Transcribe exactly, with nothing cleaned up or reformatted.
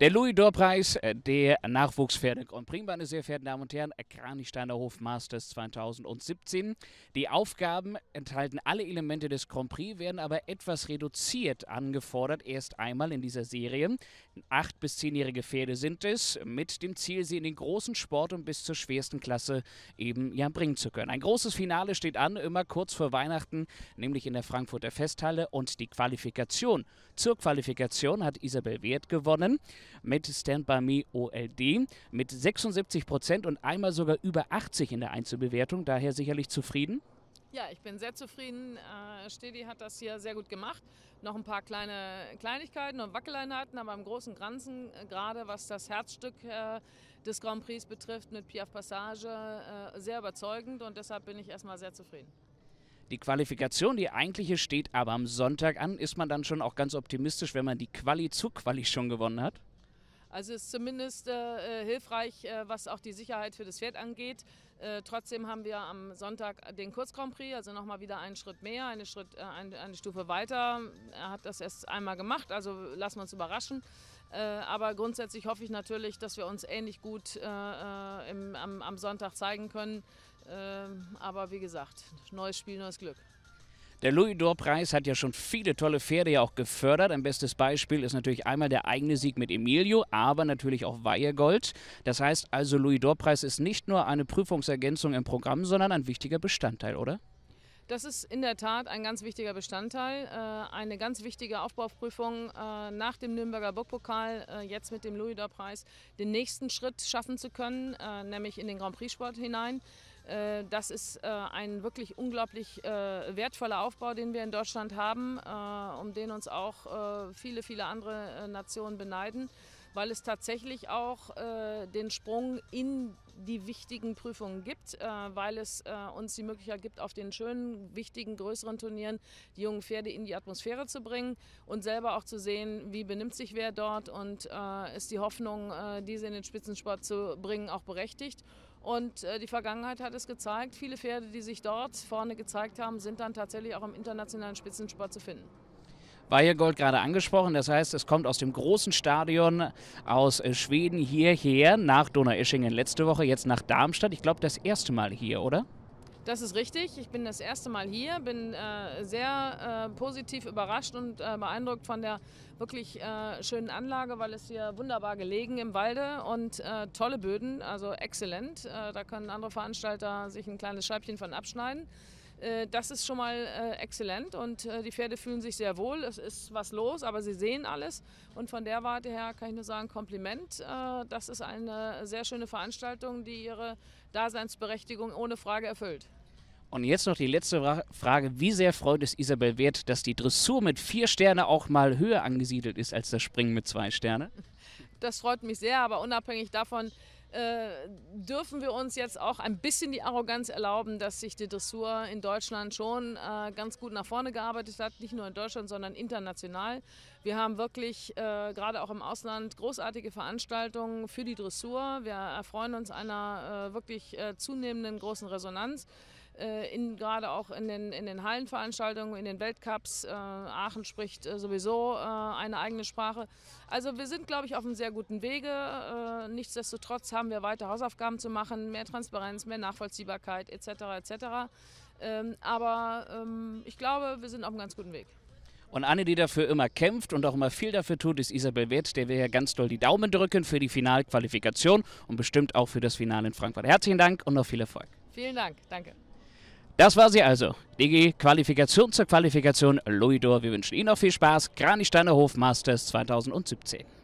Der Louis-Dor-Preis der Nachwuchspferde Grand Prix, meine sehr verehrten Damen und Herren, Kranichsteiner Hof Masters zweitausendsiebzehn. Die Aufgaben enthalten alle Elemente des Grand Prix, werden aber etwas reduziert angefordert, erst einmal in dieser Serie. Acht- bis zehnjährige Pferde sind es, mit dem Ziel, sie in den großen Sport und bis zur schwersten Klasse eben ja, bringen zu können. Ein großes Finale steht an, immer kurz vor Weihnachten, nämlich in der Frankfurter Festhalle, und die Qualifikation. Zur Qualifikation hat Isabell Werth gewonnen mit Stand by Me O L D mit sechsundsiebzig Prozent und einmal sogar über achtzig in der Einzelbewertung. Daher sicherlich zufrieden? Ja, ich bin sehr zufrieden. Stedi hat das hier sehr gut gemacht. Noch ein paar kleine Kleinigkeiten und Wackeleinheiten, aber im Großen und Ganzen, gerade was das Herzstück des Grand Prix betrifft, mit Piaf Passage, sehr überzeugend, und deshalb bin ich erstmal sehr zufrieden. Die Qualifikation, die eigentliche, steht aber am Sonntag an. Ist man dann schon auch ganz optimistisch, wenn man die Quali zu Quali schon gewonnen hat? Also ist zumindest äh, hilfreich, äh, was auch die Sicherheit für das Pferd angeht. Äh, trotzdem haben wir am Sonntag den Kurz-Grand Prix, also nochmal wieder einen Schritt mehr, eine, Schritt, äh, eine, eine Stufe weiter. Er hat das erst einmal gemacht, also lassen wir uns überraschen. Äh, aber grundsätzlich hoffe ich natürlich, dass wir uns ähnlich gut äh, im, am, am Sonntag zeigen können. Äh, aber wie gesagt, neues Spiel, neues Glück. Der Louis-Dor-Preis hat ja schon viele tolle Pferde ja auch gefördert. Ein bestes Beispiel ist natürlich einmal der eigene Sieg mit Emilio, aber natürlich auch Weihegold. Das heißt also, Louis-Dor-Preis ist nicht nur eine Prüfungsergänzung im Programm, sondern ein wichtiger Bestandteil, oder? Das ist in der Tat ein ganz wichtiger Bestandteil. Eine ganz wichtige Aufbauprüfung nach dem Nürnberger Bockpokal, jetzt mit dem Louis-Dor-Preis, den nächsten Schritt schaffen zu können, nämlich in den Grand Prix-Sport hinein. Das ist ein wirklich unglaublich wertvoller Aufbau, den wir in Deutschland haben, um den uns auch viele, viele andere Nationen beneiden, weil es tatsächlich auch den Sprung in die wichtigen Prüfungen gibt, weil es uns die Möglichkeit gibt, auf den schönen, wichtigen, größeren Turnieren die jungen Pferde in die Atmosphäre zu bringen und selber auch zu sehen, wie benimmt sich wer dort, und ist die Hoffnung, diese in den Spitzensport zu bringen, auch berechtigt. Und die Vergangenheit hat es gezeigt, viele Pferde, die sich dort vorne gezeigt haben, sind dann tatsächlich auch im internationalen Spitzensport zu finden. Bayergold gerade angesprochen, das heißt, es kommt aus dem großen Stadion aus Schweden hierher, nach Donaueschingen letzte Woche, jetzt nach Darmstadt. Ich glaube, das erste Mal hier, oder? Das ist richtig. Ich bin das erste Mal hier, bin äh, sehr äh, positiv überrascht und äh, beeindruckt von der wirklich äh, schönen Anlage, weil es hier wunderbar gelegen im Walde, und äh, tolle Böden, also exzellent. Äh, da können andere Veranstalter sich ein kleines Scheibchen von abschneiden. Äh, das ist schon mal äh, exzellent, und äh, die Pferde fühlen sich sehr wohl. Es ist was los, aber sie sehen alles, und von der Warte her kann ich nur sagen, Kompliment. Äh, das ist eine sehr schöne Veranstaltung, die ihre Daseinsberechtigung ohne Frage erfüllt. Und jetzt noch die letzte Frage. Wie sehr freut es Isabell Werth, dass die Dressur mit vier Sterne auch mal höher angesiedelt ist als das Springen mit zwei Sterne? Das freut mich sehr, aber unabhängig davon äh, dürfen wir uns jetzt auch ein bisschen die Arroganz erlauben, dass sich die Dressur in Deutschland schon äh, ganz gut nach vorne gearbeitet hat. Nicht nur in Deutschland, sondern international. Wir haben wirklich äh, gerade auch im Ausland großartige Veranstaltungen für die Dressur. Wir erfreuen uns einer äh, wirklich äh, zunehmenden großen Resonanz. In, gerade auch in den, in den Hallenveranstaltungen, in den Weltcups. Äh, Aachen spricht äh, sowieso äh, eine eigene Sprache. Also wir sind, glaube ich, auf einem sehr guten Wege. Äh, nichtsdestotrotz haben wir weiter Hausaufgaben zu machen, mehr Transparenz, mehr Nachvollziehbarkeit et cetera et cetera. Ähm, aber ähm, ich glaube, wir sind auf einem ganz guten Weg. Und eine, die dafür immer kämpft und auch immer viel dafür tut, ist Isabell Werth, der wir ja ganz doll die Daumen drücken für die Finalqualifikation und bestimmt auch für das Finale in Frankfurt. Herzlichen Dank und noch viel Erfolg. Vielen Dank, danke. Das war sie also, die Qualifikation zur Qualifikation Louisdor. Wir wünschen Ihnen noch viel Spaß. Kranichsteiner Hof Masters zweitausendsiebzehn.